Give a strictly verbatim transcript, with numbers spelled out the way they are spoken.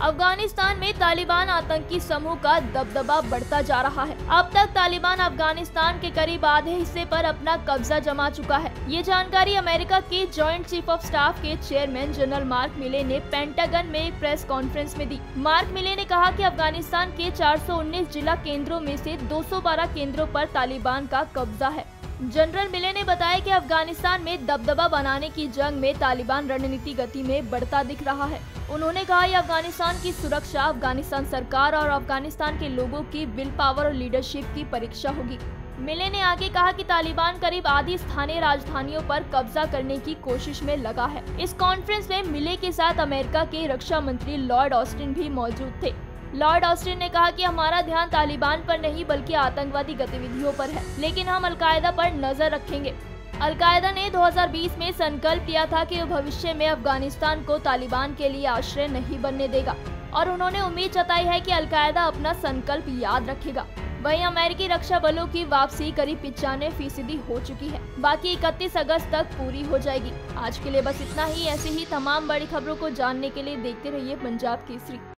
अफगानिस्तान में तालिबान आतंकी समूह का दबदबा बढ़ता जा रहा है। अब तक तालिबान अफगानिस्तान के करीब आधे हिस्से पर अपना कब्जा जमा चुका है। ये जानकारी अमेरिका के जॉइंट चीफ ऑफ स्टाफ के चेयरमैन जनरल मार्क मिले ने पेंटागन में एक प्रेस कॉन्फ्रेंस में दी। मार्क मिले ने कहा कि अफगानिस्तान के चार सौ उन्नीस जिला केंद्रों में से दो सौ बारह केंद्रों पर तालिबान का कब्जा है। जनरल मिले ने बताया कि अफगानिस्तान में दबदबा बनाने की जंग में तालिबान रणनीति गति में बढ़ता दिख रहा है। उन्होंने कहा कि अफगानिस्तान की सुरक्षा अफगानिस्तान सरकार और अफगानिस्तान के लोगों की विल पावर और लीडरशिप की परीक्षा होगी। मिले ने आगे कहा कि तालिबान करीब आधी स्थानीय राजधानियों पर कब्जा करने की कोशिश में लगा है। इस कॉन्फ्रेंस में मिले के साथ अमेरिका के रक्षा मंत्री लॉयड ऑस्टिन भी मौजूद थे। लॉर्ड ऑस्टिन ने कहा कि हमारा ध्यान तालिबान पर नहीं बल्कि आतंकवादी गतिविधियों पर है, लेकिन हम अलकायदा पर नजर रखेंगे। अलकायदा ने दो हज़ार बीस में संकल्प लिया था कि वह भविष्य में अफगानिस्तान को तालिबान के लिए आश्रय नहीं बनने देगा और उन्होंने उम्मीद जताई है कि अलकायदा अपना संकल्प याद रखेगा। वहीं अमेरिकी रक्षा बलों की वापसी करीब पिचानवे फीसदी हो चुकी है, बाकी इकतीस अगस्त तक पूरी हो जाएगी। आज के लिए बस इतना ही। ऐसे ही तमाम बड़ी खबरों को जानने के लिए देखते रहिए पंजाब केसरी।